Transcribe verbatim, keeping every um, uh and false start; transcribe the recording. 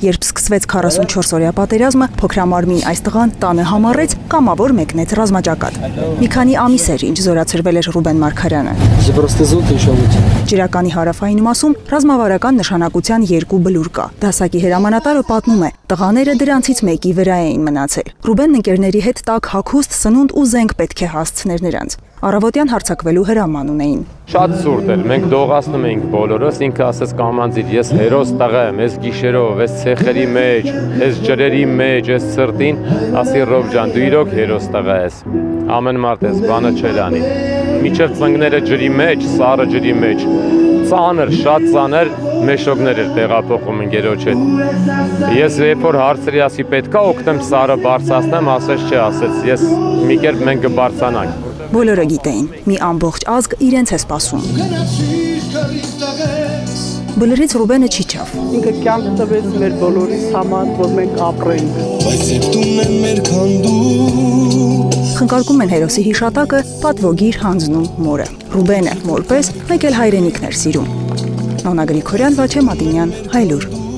Երբ սկսվեց քառասունչորս օրյա պատերազմը, փոքրամարմին այս տղան տանը համառեց, կամավոր մեկնեց ռազմաճակատ։ Մի քանի ամիս էր, ինչ զորացրվել էր Ռուբեն Մարգարյանը։ Ջրականի հարավային մասում ռազմավարական նշանակության երկու բլուր կա։ Դասակի հրամանատարը պատմում է, տղաները դրանցից մեկի վրա էին մնացել։ Ռուբենն ընկերների հետ տաք հագուստ, սնունդ ու զենք պետք է հասցներ նրանց։ Առավոտյան հարձակվելու հրաման ունեին։ Շատ սուրդ էր, մենք դողացնում էինք բոլորս, ինքը ասաց կամանձիր, ես հերոս տղա եմ, ես գիշերով, ես ցեխերի մեջ, ես ջրերի մեջ, ես սրտին, ասի Ռոբ ջան, դու իրոք հերոս տղա ես, ամեն մարդ ես, բանը չեր անի։ Մինչև ծնկները ջրի մեջ, սառը ջրի մեջ, ծանր, շատ ծանր մեշոգներ էր տեղափոխում ընկերոջ հետ։ Ես երբ որ հարցրի, ասի պետքա օգնեմ սառը բարձրացնեմ, ասես չէ, ասեց ես մի կերպ մենք կբարձանանք։ Բոլորը գիտեին, մի ամբողջ ազգ իրենց է սպասում։ Բլրից Ռուբենը չիջավ։ Ինքը կյանք տվեց մեր բոլորիս համար, որ մենք ապրենք։ Խնկարկում են հերոսի հիշատակը, պատվոգիր հանձնում մորը։ Ռուբենը, որպես, մեկ էլ հայրենիքն էր սիրում։ Աննա Գրիգորյան, Վաչե Մատինյան, Հայլուր։